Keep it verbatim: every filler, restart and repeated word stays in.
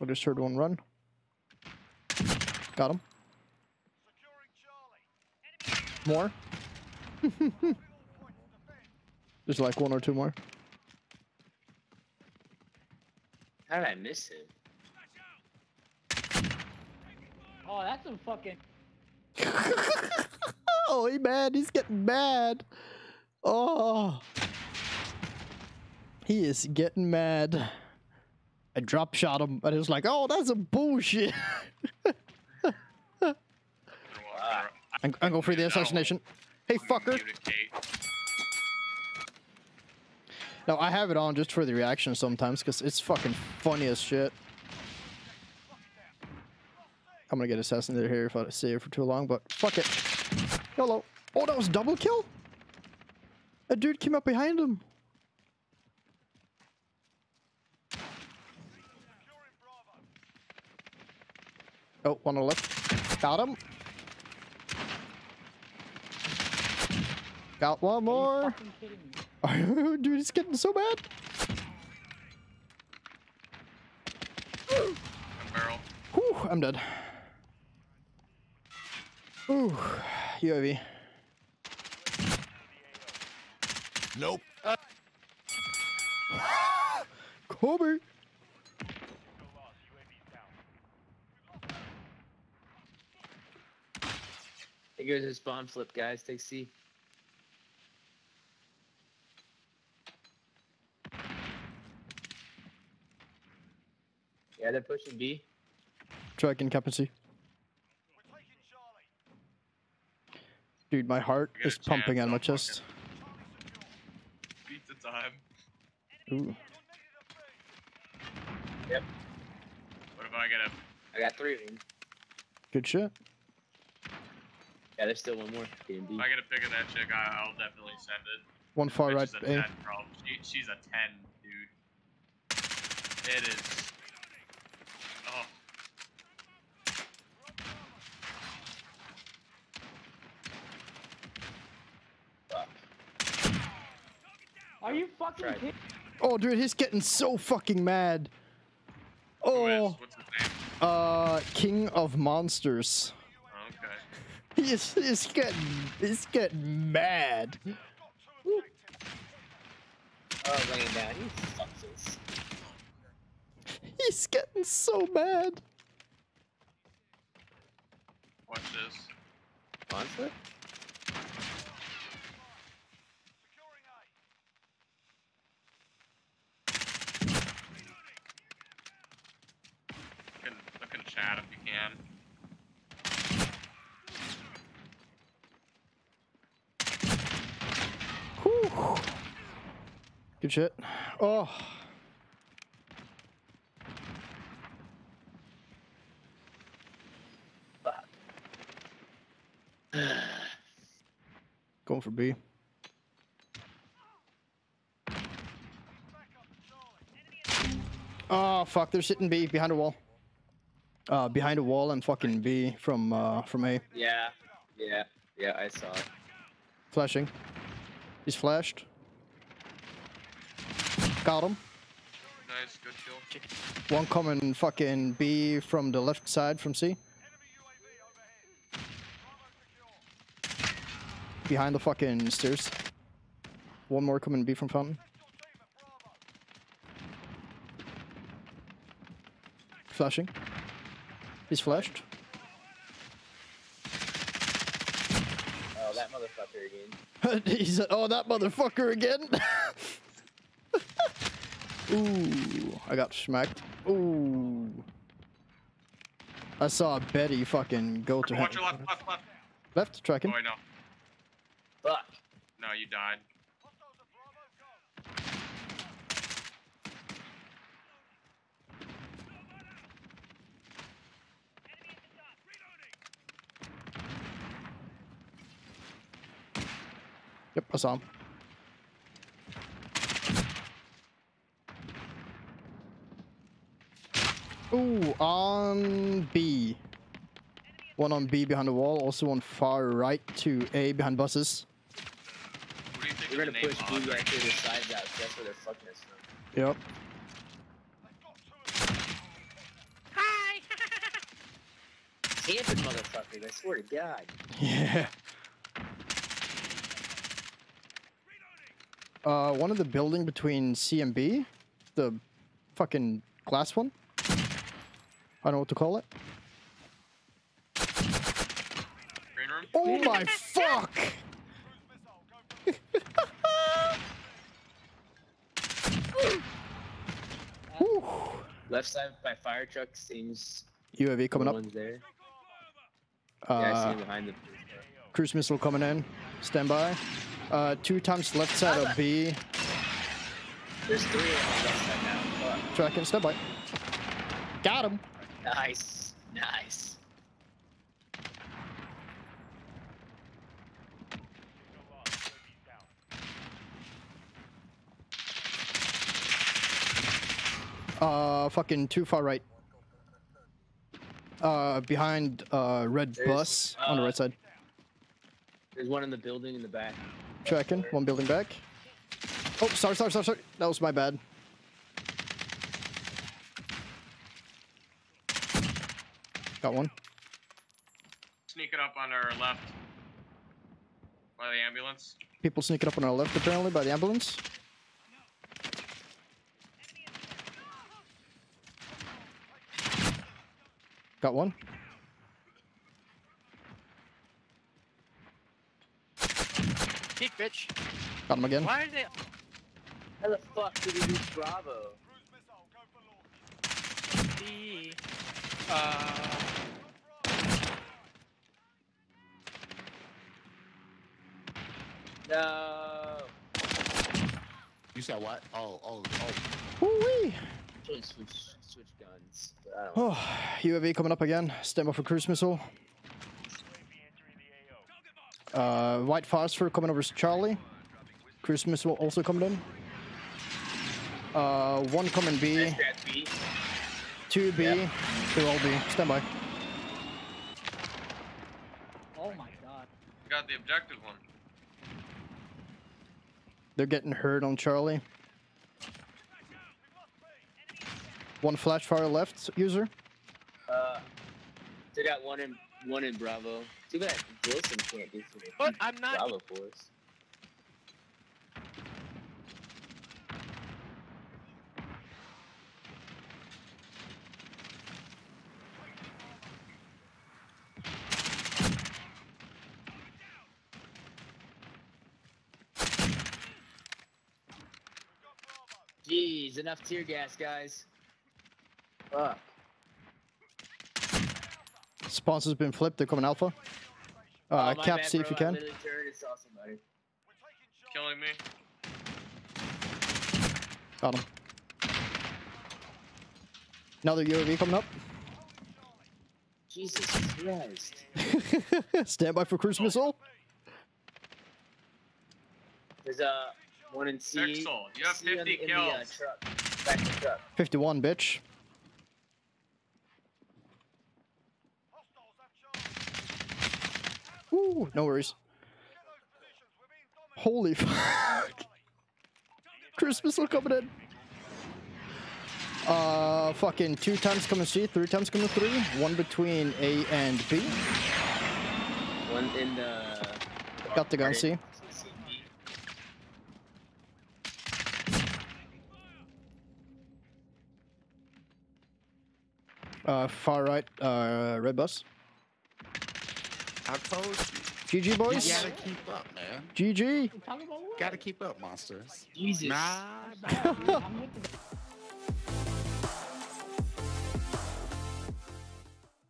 I just heard one run. Got him. More. There's like one or two more. How did I miss him? Oh, that's a fucking. Oh, he's mad. He's getting mad. Oh. He is getting mad. I drop shot him, but it was like, oh, that's a bullshit. I'm, I'm going for the assassination. Hey, fucker. No, I have it on just for the reaction sometimes because it's fucking funny as shit. I'm gonna get assassinated here if I stay here for too long, but fuck it. YOLO. Oh, that was double kill? A dude came up behind him. Oh, one on the left. Got him. Got one more. Are you kidding me? Dude, it's getting so bad. Barrel. Whew, I'm dead. Ooh, U A V. Nope. Uh. Kobe. Here goes his spawn flip, guys. Take C. Yeah, they're pushing B. Tracking capacity. Dude, my heart is pumping out of my chest. Beat the time. Ooh. Yep. What am I gonna? I got three of them. Good shit. Yeah, there's still one more. If I get a pick of that chick, I, I'll definitely send it. One far right. She's a ten, problem. She, she's a ten, dude. It is. Oh. Fuck. Are you fucking kidding? Oh, dude, he's getting so fucking mad. Oh. Who is? What's his name? Uh, King of Monsters. He's, he's getting, he's getting mad. Woo. Oh, laying down. He sucks us. He's getting so mad. Watch this. Monster? Look in, look in chat if you can. Good shit. Oh. Going for B. Oh fuck! They're sitting B behind a wall. Uh, behind a wall and fucking B from uh from A. Yeah. Yeah. Yeah. I saw it. Flashing. He's flashed. Got him. Nice, good kill. One coming fucking B from the left side from C. Behind the fucking stairs. One more coming B from fountain. Flashing. He's flashed. Oh, that motherfucker again. He's, oh, that motherfucker again. Ooh, I got smacked. Ooh. I saw Betty fucking go to him. Watch your left, left, left. Left, tracking. Oh, wait, no. Fuck. No, you died. Yep, I saw him. Ooh, on B. One on B behind the wall, also on far right to A behind buses. They're gonna push B right through the side out, that's where they're fucking us from. Yep. camping motherfuckers, I swear to God. Yeah. Uh, one of the building between C and B, the fucking glass one. I don't know what to call it. Green room? Oh my fuck! Left side by fire truck seems. U A V coming up. There. Uh, yeah, I see him behind the cruise missile coming in. Stand by. Uh, two times left side of B. There's three on the left side now. Fuck. Tracking. Stand by. Got him. Nice. Nice. Uh, fucking too far right. Uh, behind, uh, red there's, bus uh, on the right side. There's one in the building in the back. Tracking, one building back. Oh, sorry, sorry, sorry, sorry. That was my bad. Got one. Sneaking up on our left. By the ambulance. People sneaking up on our left, apparently, by the ambulance. Got one. Peek, bitch. Got him again. Why are they... How the fuck did we use Bravo? The... Uh... No. You said what? Oh, oh, oh. Woo-wee. Switch, switch guns. Oh, U A V coming up again. Stand by for cruise missile. Uh, white phosphor coming over to Charlie. Cruise missile also coming in. Uh, one coming B. Two B. Yep. Two all B. Stand by. Oh my God. We got the objective one. They're getting hurt on Charlie. One flash fire left, user. Uh, they got one in one in Bravo. Too bad Wilson can't do something. But I'm not Bravo for us. Jeez, enough tear gas, guys. Fuck. Sponsor's been flipped. They're coming alpha. Uh, oh, cap C if you can. Killing me. Got him. Another U A V coming up. Jesus Christ. Stand by for cruise missile. There's uh, one in C. Excel. You have fifty C kills. The, uh, truck. Back the truck. fifty-one, bitch. Ooh, no worries. Holy fuck. Christmas will coming in. Uh, fucking two times coming C, three times coming three. One between A and B. One in the... Got the gun C. Uh, far right, uh, red bus. I told you. G G, boys. You gotta keep up, man. G G. Gotta keep up, monsters. Jesus. Nah, nah,